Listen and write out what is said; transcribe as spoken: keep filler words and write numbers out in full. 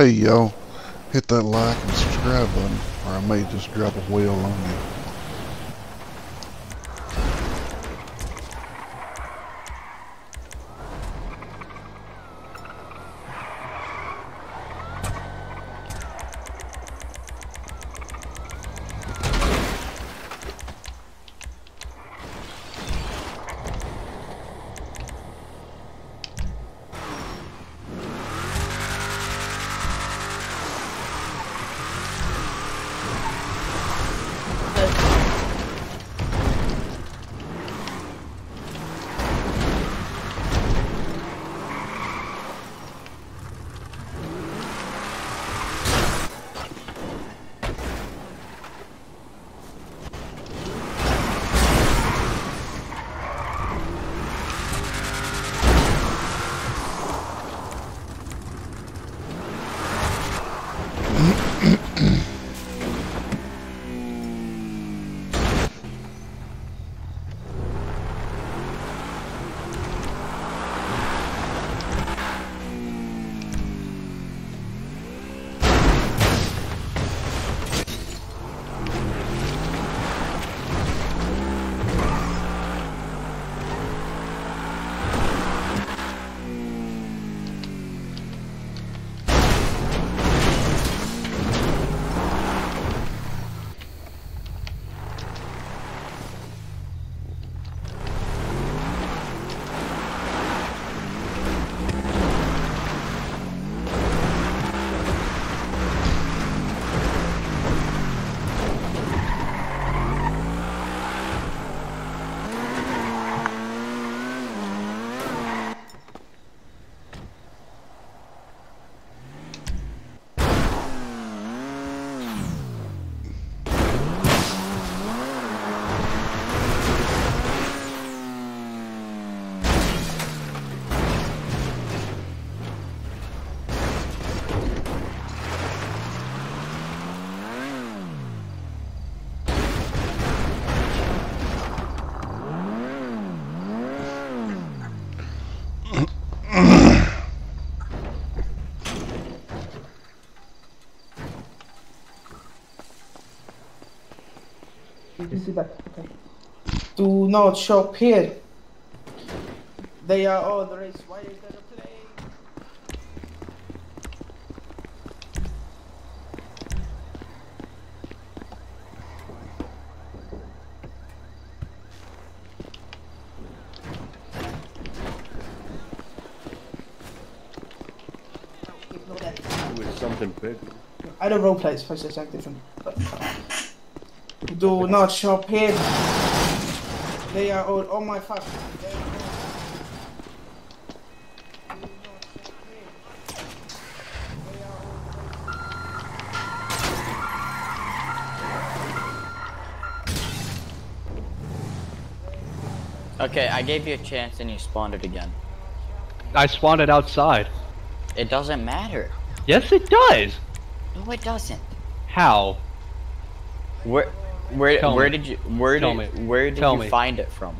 Hey y'all, hit that like and subscribe button, or I may just drop a whale on me. Do not shop here. They are all the race. Why is that a play? With something big. I don't role play, it's supposed to attack different. Do not shop here. They are all. Oh my fuck. They are all. Do not shop here. They are all. Okay, I gave you a chance and you spawned it again. I spawned it outside. It doesn't matter. Yes, it does. No, it doesn't. How? Where? Where, where did you where did, where did you find it from?